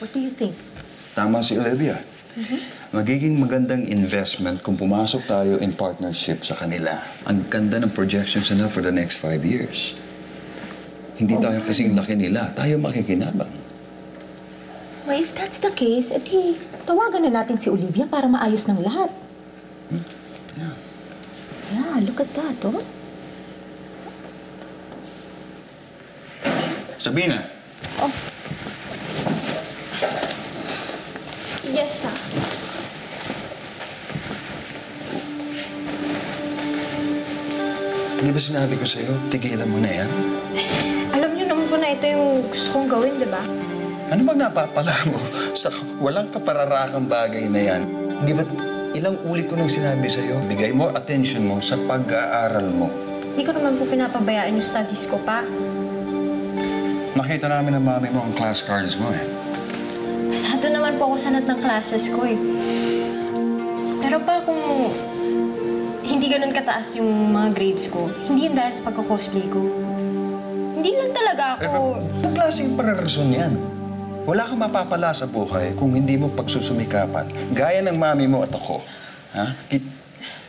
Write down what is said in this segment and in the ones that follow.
What do you think? Tama si Olivia. Magiging magandang investment kung pumasok tayo in partnership sa kanila. Ang ganda ng projections na for the next 5 years. Hindi tayo kasing laki nila. Tayo makikinabang. Well, if that's the case, edi tawagan na natin si Olivia para maayos ng lahat. Yeah. Yeah, look at that, oh. Sabina. Oh. Yes, pa. Hindi ba sinabi ko sa'yo, tigilan mo na yan? Alam niyo naman po na ito yung gusto kong gawin, di ba? Ano bang napapala mo sa walang kapararakang bagay na yan? Hindi ba ilang ulit ko nang sinabi sa'yo, bigay mo attention mo sa pag-aaral mo? Hindi ko naman po pinapabayaan yung studies ko, pa. Nakita namin ng mami mo ang class cards mo, eh. Pasado naman po ako sanat ng classes ko, eh. Pero pa, kung hindi ganun kataas yung mga grades ko, hindi yun dahil sa pagka-cosplay ko. Hindi lang talaga ako... Anong klaseng pararason yan? Wala kang mapapala sa buhay kung hindi mo pagsusumikapan, gaya ng mami mo at ako. Ha?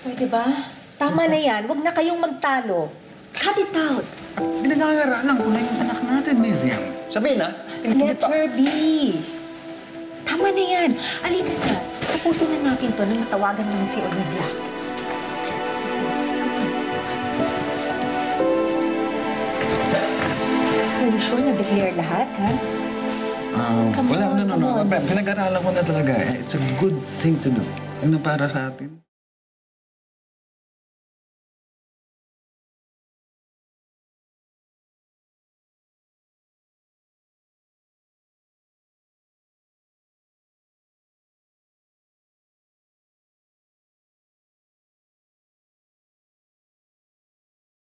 Pwede ba? Tama na yan. Huwag na kayong magtalo. Cut it out. Binangaralan ko na yung anak natin, Miriam. Sabihin, ha? Let her be. Tama na yan. Alika na. Tapusin na natin to nang matawagan naman si Olivia. Are you sure na-declare lahat, ha? Wala. No. Pinag-aralan ko na talaga. It's a good thing to do. Ano para sa atin?